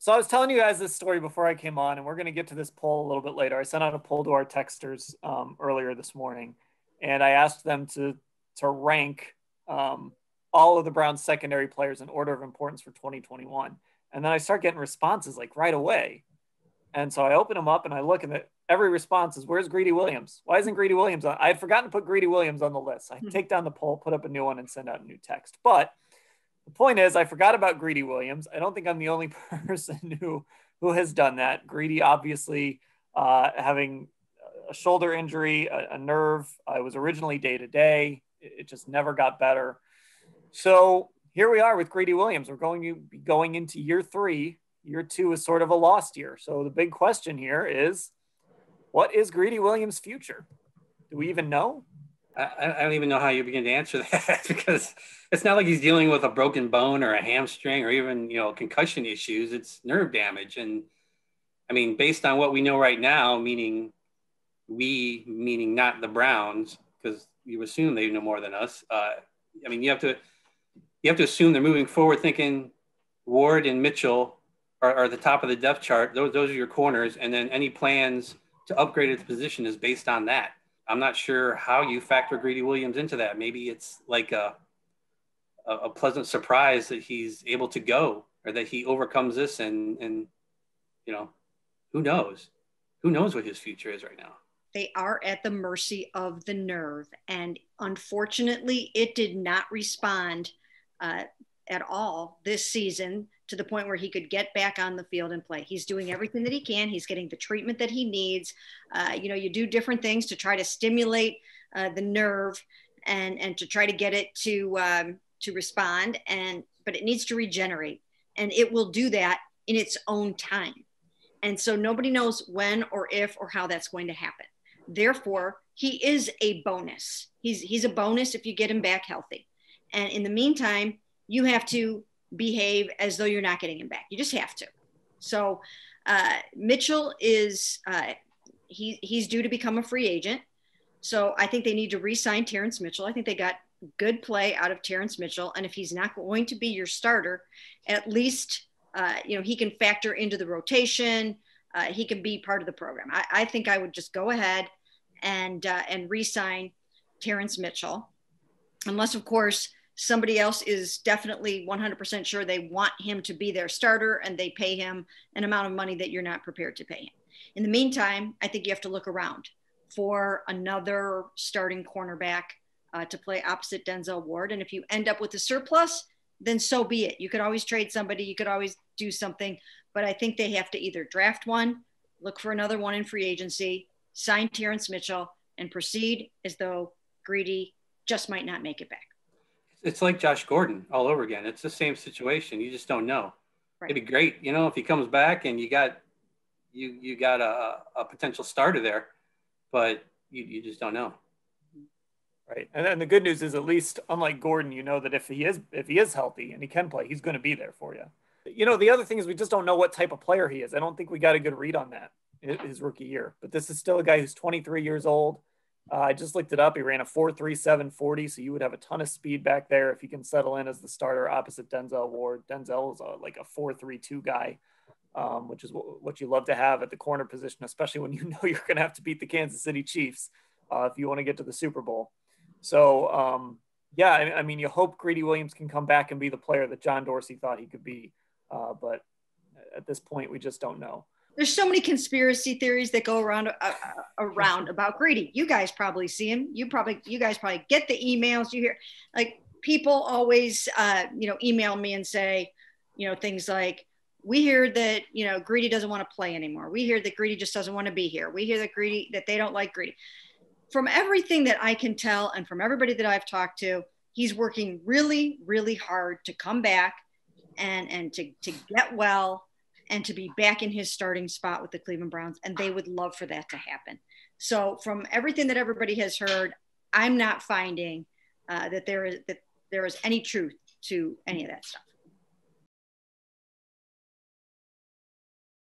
So I was telling you guys this story before I came on, and we're going to get to this poll a little bit later. I sent out a poll to our texters earlier this morning, and I asked them to rank all of the Browns secondary players in order of importance for 2021. And then I start getting responses like right away. And so I open them up and I look, and every response is, where's Greedy Williams? Why isn't Greedy Williams on? I had forgotten to put Greedy Williams on the list. I take down the poll, put up a new one, and send out a new text. But the point is, I forgot about Greedy Williams. I don't think I'm the only person who has done that. Greedy, obviously, having a shoulder injury, a nerve. It was originally day-to-day. It just never got better. So here we are with Greedy Williams. We're going to be going into year three. Year two is sort of a lost year. So the big question here is, what is Greedy Williams' future? Do we even know? I don't even know how you begin to answer that because it's not like he's dealing with a broken bone or a hamstring or even, concussion issues. It's nerve damage. And I mean, based on what we know right now, meaning not the Browns, because you assume they know more than us. I mean, you have to assume they're moving forward thinking Ward and Mitchell are the top of the depth chart. Those are your corners. And then any plans to upgrade at the position is based on that. I'm not sure how you factor Greedy Williams into that. Maybe it's like a pleasant surprise that he's able to go, or that he overcomes this and who knows? Who knows what his future is right now? They are at the mercy of the nerve. And unfortunately, it did not respond at all this season to the point where he could get back on the field and play. He's doing everything that he can. He's getting the treatment that he needs. You do different things to try to stimulate the nerve and to try to get it to respond. But it needs to regenerate, and it will do that in its own time. And so nobody knows when or if or how that's going to happen. Therefore, he is a bonus. He's a bonus if you get him back healthy. And in the meantime, you have to behave as though you're not getting him back. You just have to. So Mitchell is, he's due to become a free agent. So I think they need to re-sign Terrence Mitchell. I think they got good play out of Terrence Mitchell. And if he's not going to be your starter, at least he can factor into the rotation. He can be part of the program. I think I would just go ahead and re-sign Terrence Mitchell, unless, of course, somebody else is definitely 100% sure they want him to be their starter and they pay him an amount of money that you're not prepared to pay him. In the meantime, I think you have to look around for another starting cornerback to play opposite Denzel Ward. And if you end up with a surplus, then so be it. You could always trade somebody. You could always do something. But I think they have to either draft one, look for another one in free agency, sign Terrence Mitchell, and proceed as though Greedy just might not make it back. It's like Josh Gordon all over again. It's the same situation. You just don't know. Right. It'd be great, if he comes back and you got a potential starter there, but you just don't know. Right. And then the good news is, at least unlike Gordon, that if he is healthy and he can play, he's going to be there for you. The other thing is, we just don't know what type of player he is. I don't think we got a good read on that his rookie year, but this is still a guy who's 23 years old. I just looked it up. He ran a 4.37 40, so you would have a ton of speed back there if you can settle in as the starter opposite Denzel Ward. Denzel is like a 4.32 guy, which is what you love to have at the corner position, especially when you're going to have to beat the Kansas City Chiefs if you want to get to the Super Bowl. So, you hope Greedy Williams can come back and be the player that John Dorsey thought he could be, but at this point, we just don't know. There's so many conspiracy theories that go around about Greedy. You guys probably see him. You guys probably get the emails you hear. Like, people always, email me and say, things like, we hear that, Greedy doesn't want to play anymore. We hear that Greedy just doesn't want to be here. We hear that they don't like Greedy. From everything that I can tell and from everybody that I've talked to, he's working really, really hard to come back and to get well and to be back in his starting spot with the Cleveland Browns, and they would love for that to happen. So from everything that everybody has heard, I'm not finding that there is any truth to any of that stuff.